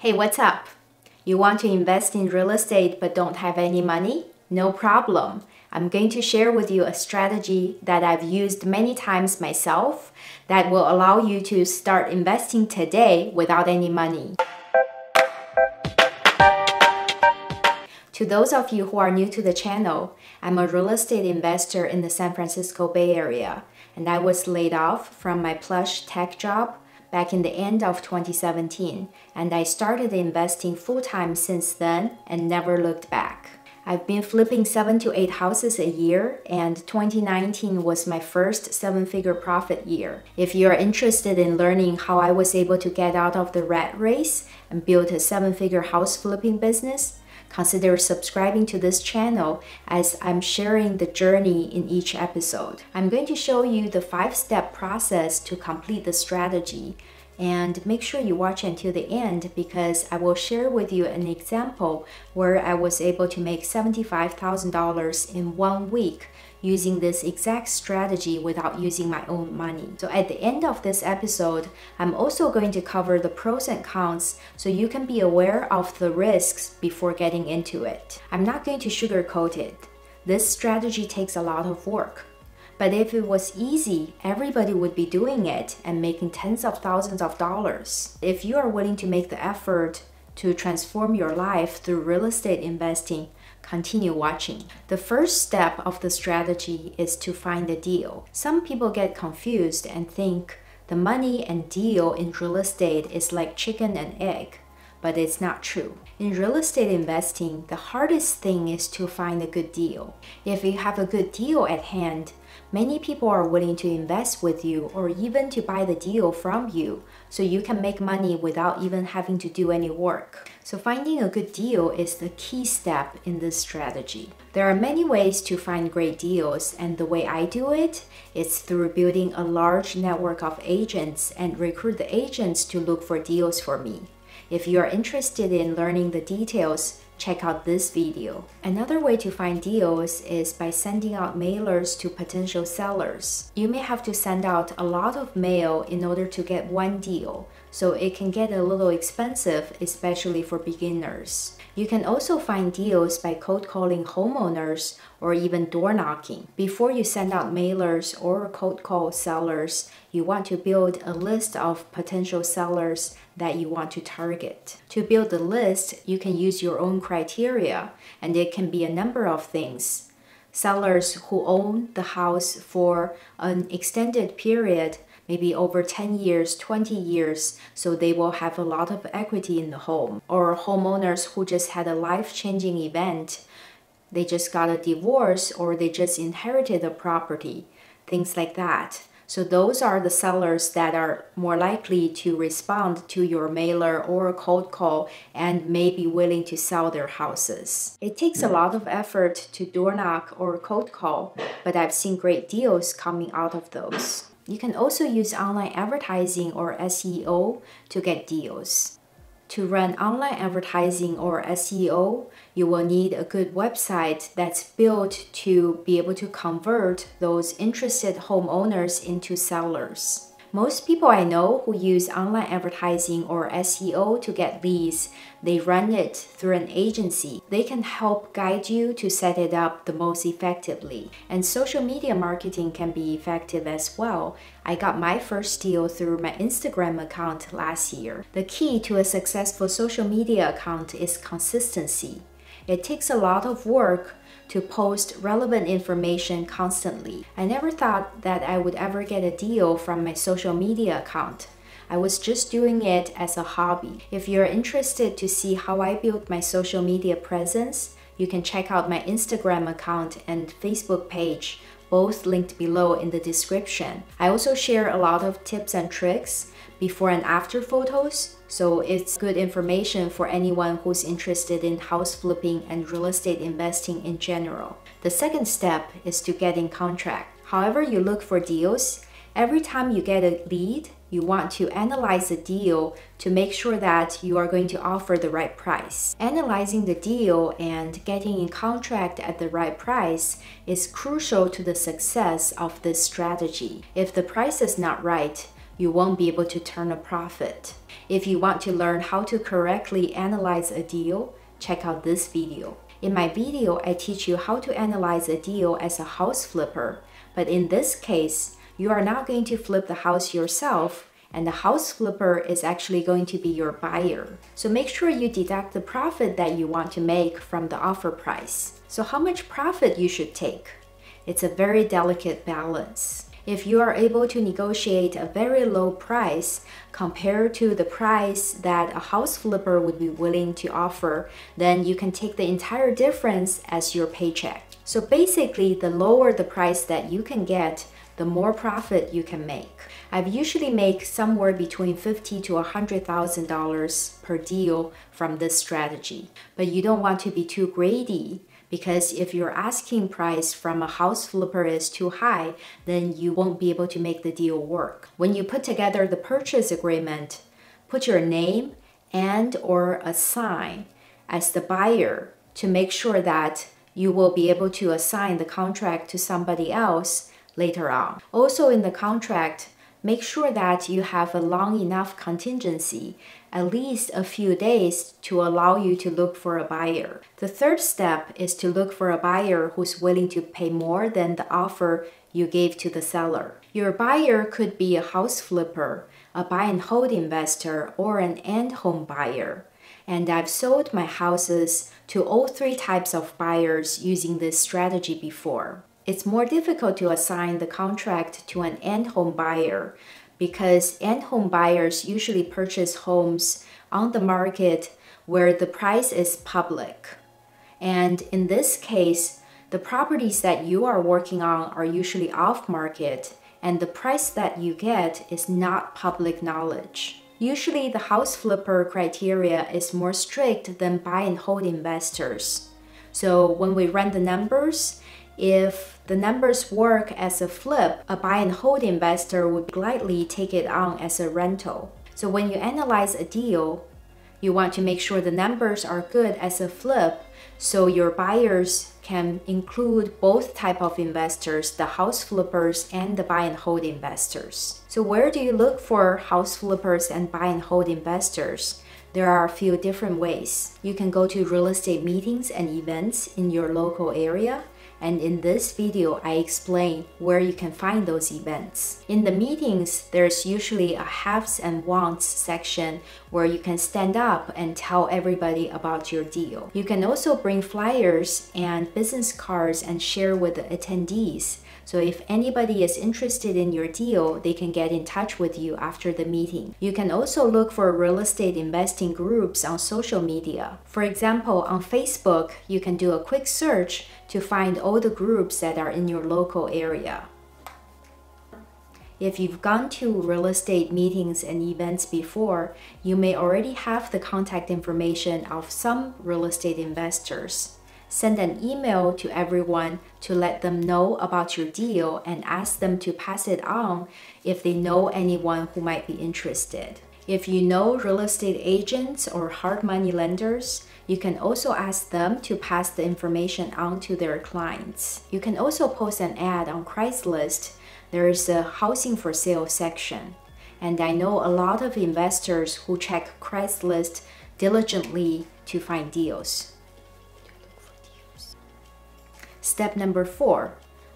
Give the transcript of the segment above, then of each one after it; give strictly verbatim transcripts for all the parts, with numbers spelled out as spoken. Hey, what's up? You want to invest in real estate but don't have any money? No problem. I'm going to share with you a strategy that I've used many times myself that will allow you to start investing today without any money. To those of you who are new to the channel, I'm a real estate investor in the San Francisco Bay Area, and I was laid off from my plush tech job back in the end of twenty seventeen, and I started investing full-time since then and never looked back. I've been flipping seven to eight houses a year, and twenty nineteen was my first seven-figure profit year. If you're interested in learning how I was able to get out of the rat race and build a seven-figure house flipping business, consider subscribing to this channel as I'm sharing the journey in each episode. I'm going to show you the five-step process to complete the strategy, and make sure you watch until the end because I will share with you an example where I was able to make seventy-five thousand dollars in one week using this exact strategy without using my own money. So at the end of this episode, I'm also going to cover the pros and cons so you can be aware of the risks before getting into it. I'm not going to sugarcoat it. This strategy takes a lot of work. But if it was easy, everybody would be doing it and making tens of thousands of dollars. If you are willing to make the effort to transform your life through real estate investing, continue watching. The first step of the strategy is to find a deal. Some people get confused and think the money and deal in real estate is like chicken and egg, but it's not true. In real estate investing, the hardest thing is to find a good deal. If you have a good deal at hand, many people are willing to invest with you or even to buy the deal from you, so you can make money without even having to do any work. So finding a good deal is the key step in this strategy. There are many ways to find great deals, and the way I do it is through building a large network of agents and recruit the agents to look for deals for me. If you are interested in learning the details, check out this video. Another way to find deals is by sending out mailers to potential sellers. You may have to send out a lot of mail in order to get one deal, so it can get a little expensive, especially for beginners. You can also find deals by cold calling homeowners or even door knocking. Before you send out mailers or cold call sellers, you want to build a list of potential sellers that you want to target. To build the list, you can use your own criteria, and it can be a number of things. Sellers who own the house for an extended period, maybe over ten years, twenty years, so they will have a lot of equity in the home. Or homeowners who just had a life-changing event, they just got a divorce or they just inherited a property, things like that. So those are the sellers that are more likely to respond to your mailer or a cold call and may be willing to sell their houses. It takes a lot of effort to door knock or cold call, but I've seen great deals coming out of those. You can also use online advertising or S E O to get deals. To run online advertising or S E O, you will need a good website that's built to be able to convert those interested homeowners into sellers. Most people I know who use online advertising or S E O to get leads, they run it through an agency. They can help guide you to set it up the most effectively. And social media marketing can be effective as well. I got my first deal through my Instagram account last year. The key to a successful social media account is consistency. It takes a lot of work to post relevant information constantly. I never thought that I would ever get a deal from my social media account. I was just doing it as a hobby. If you're interested to see how I built my social media presence, you can check out my Instagram account and Facebook page, both linked below in the description. I also share a lot of tips and tricks, before and after photos, so it's good information for anyone who's interested in house flipping and real estate investing in general. The second step is to get in contract. However you look for deals, every time you get a lead, you want to analyze the deal to make sure that you are going to offer the right price. Analyzing the deal and getting in contract at the right price is crucial to the success of this strategy. If the price is not right, you won't be able to turn a profit. If you want to learn how to correctly analyze a deal, check out this video. In my video, I teach you how to analyze a deal as a house flipper, but in this case, you are not going to flip the house yourself, and the house flipper is actually going to be your buyer. So make sure you deduct the profit that you want to make from the offer price. So how much profit you should take? It's a very delicate balance. If you are able to negotiate a very low price compared to the price that a house flipper would be willing to offer, then you can take the entire difference as your paycheck. So basically, the lower the price that you can get, the more profit you can make. I've usually make somewhere between fifty thousand dollars to one hundred thousand dollars per deal from this strategy. But you don't want to be too greedy, because if your asking price from a house flipper is too high, then you won't be able to make the deal work. When you put together the purchase agreement, put your name and or a sign as the buyer to make sure that you will be able to assign the contract to somebody else later on. Also in the contract, make sure that you have a long enough contingency, at least a few days, to allow you to look for a buyer. The third step is to look for a buyer who's willing to pay more than the offer you gave to the seller. Your buyer could be a house flipper, a buy and hold investor, or an end home buyer. And I've sold my houses to all three types of buyers using this strategy before. It's more difficult to assign the contract to an end home buyer because end home buyers usually purchase homes on the market where the price is public. And in this case, the properties that you are working on are usually off market, and the price that you get is not public knowledge. Usually the house flipper criteria is more strict than buy and hold investors. So when we run the numbers, if the numbers work as a flip, a buy and hold investor would gladly take it on as a rental. So when you analyze a deal, you want to make sure the numbers are good as a flip, so your buyers can include both type of investors, the house flippers and the buy and hold investors. So where do you look for house flippers and buy and hold investors? There are a few different ways. You can go to real estate meetings and events in your local area. And in this video, I explain where you can find those events. In the meetings, there's usually a haves and wants section where you can stand up and tell everybody about your deal. You can also bring flyers and business cards and share with the attendees. So if anybody is interested in your deal, they can get in touch with you after the meeting. You can also look for real estate investing groups on social media. For example, on Facebook, you can do a quick search to find all the groups that are in your local area. If you've gone to real estate meetings and events before, you may already have the contact information of some real estate investors. Send an email to everyone to let them know about your deal and ask them to pass it on if they know anyone who might be interested. If you know real estate agents or hard money lenders, you can also ask them to pass the information on to their clients. You can also post an ad on Craigslist. There is a housing for sale section. And I know a lot of investors who check Craigslist diligently to find deals. Step number four,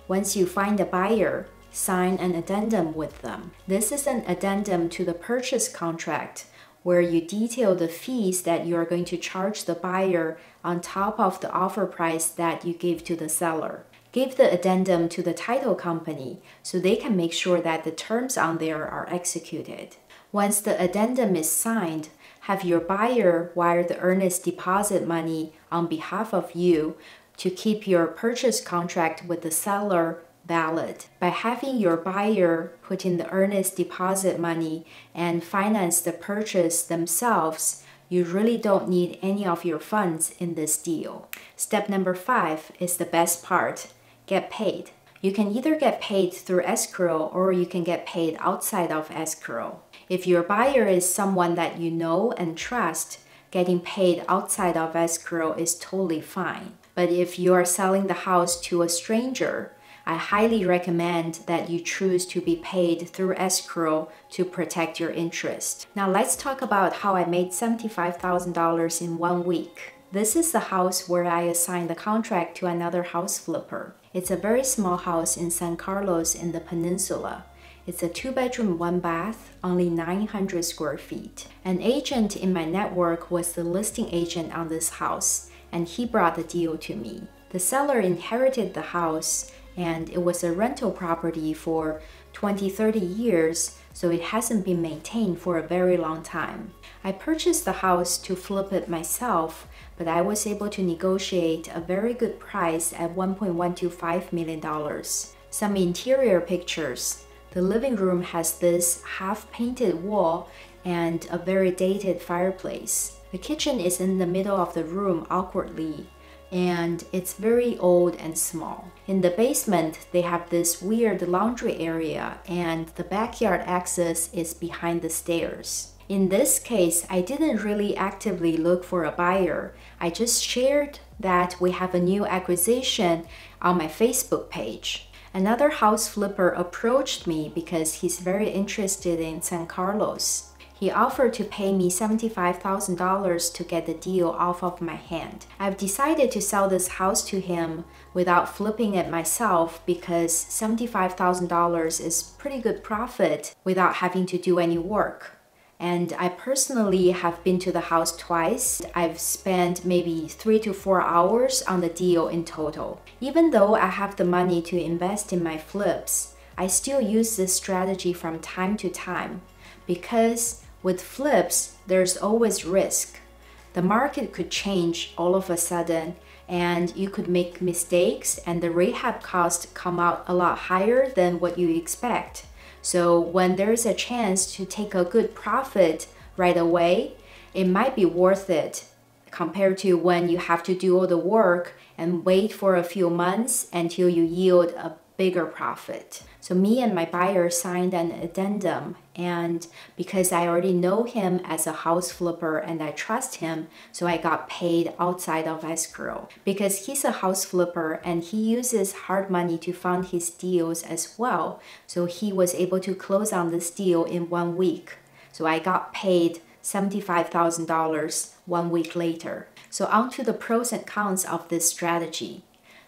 once you find a buyer, sign an addendum with them. This is an addendum to the purchase contract where you detail the fees that you are going to charge the buyer on top of the offer price that you give to the seller. Give the addendum to the title company so they can make sure that the terms on there are executed. Once the addendum is signed, have your buyer wire the earnest deposit money on behalf of you to keep your purchase contract with the seller valid. By having your buyer put in the earnest deposit money and finance the purchase themselves, you really don't need any of your funds in this deal. Step number five is the best part, get paid. You can either get paid through escrow or you can get paid outside of escrow. If your buyer is someone that you know and trust, getting paid outside of escrow is totally fine. But if you are selling the house to a stranger, I highly recommend that you choose to be paid through escrow to protect your interest. Now let's talk about how I made seventy-five thousand dollars in one week. This is the house where I assigned the contract to another house flipper. It's a very small house in San Carlos in the peninsula. It's a two-bedroom, one-bath, only nine hundred square feet. An agent in my network was the listing agent on this house, and he brought the deal to me. The seller inherited the house, and it was a rental property for twenty, thirty years, so it hasn't been maintained for a very long time. I purchased the house to flip it myself, but I was able to negotiate a very good price at one point one two five million dollars. Some interior pictures. The living room has this half-painted wall and a very dated fireplace. The kitchen is in the middle of the room awkwardly, and it's very old and small. In the basement, they have this weird laundry area, and the backyard access is behind the stairs. In this case, I didn't really actively look for a buyer. I just shared that we have a new acquisition on my Facebook page. Another house flipper approached me because he's very interested in San Carlos. He offered to pay me seventy-five thousand dollars to get the deal off of my hand. I've decided to sell this house to him without flipping it myself because seventy-five thousand dollars is pretty good profit without having to do any work. And I personally have been to the house twice. I've spent maybe three to four hours on the deal in total. Even though I have the money to invest in my flips, I still use this strategy from time to time because with flips, there's always risk. The market could change all of a sudden and you could make mistakes and the rehab costs come out a lot higher than what you expect. So when there is a chance to take a good profit right away, it might be worth it compared to when you have to do all the work and wait for a few months until you yield a bigger profit. So me and my buyer signed an addendum, and because I already know him as a house flipper and I trust him, so I got paid outside of escrow. Because he's a house flipper and he uses hard money to fund his deals as well, so he was able to close on this deal in one week. So I got paid seventy-five thousand dollars one week later. So on to the pros and cons of this strategy.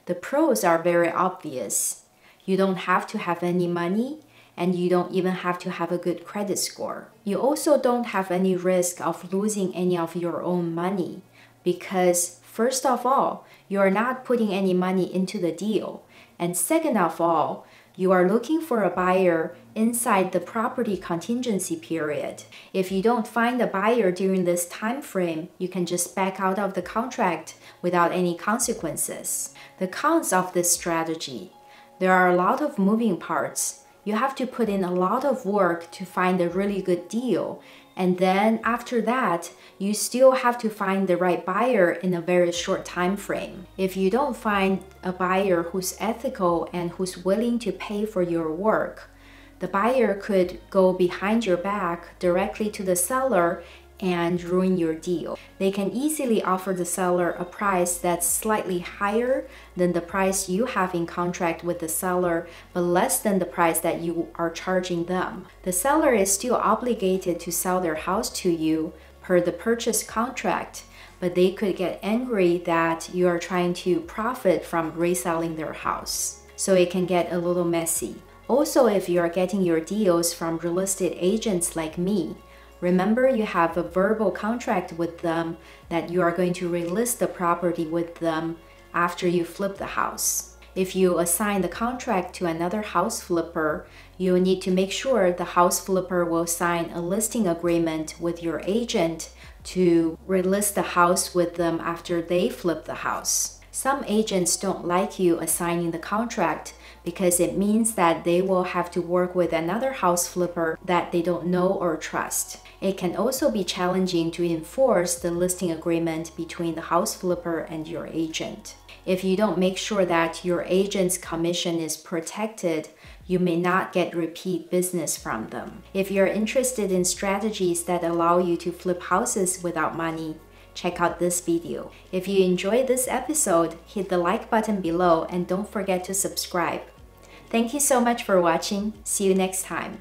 The pros are very obvious. You don't have to have any money, and you don't even have to have a good credit score. You also don't have any risk of losing any of your own money because, first of all, you're not putting any money into the deal. And second of all, you are looking for a buyer inside the property contingency period. If you don't find a buyer during this time frame, you can just back out of the contract without any consequences. The cons of this strategy. There are a lot of moving parts. You have to put in a lot of work to find a really good deal. And then after that, you still have to find the right buyer in a very short time frame. If you don't find a buyer who's ethical and who's willing to pay for your work, the buyer could go behind your back directly to the seller and ruin your deal. They can easily offer the seller a price that's slightly higher than the price you have in contract with the seller, but less than the price that you are charging them. The seller is still obligated to sell their house to you per the purchase contract, but they could get angry that you are trying to profit from reselling their house. So it can get a little messy. Also, if you are getting your deals from real estate agents like me, remember, you have a verbal contract with them that you are going to relist the property with them after you flip the house. If you assign the contract to another house flipper, you need to make sure the house flipper will sign a listing agreement with your agent to relist the house with them after they flip the house. Some agents don't like you assigning the contract because it means that they will have to work with another house flipper that they don't know or trust. It can also be challenging to enforce the listing agreement between the house flipper and your agent. If you don't make sure that your agent's commission is protected, you may not get repeat business from them. If you're interested in strategies that allow you to flip houses without money, check out this video. If you enjoyed this episode, hit the like button below and don't forget to subscribe. Thank you so much for watching. See you next time.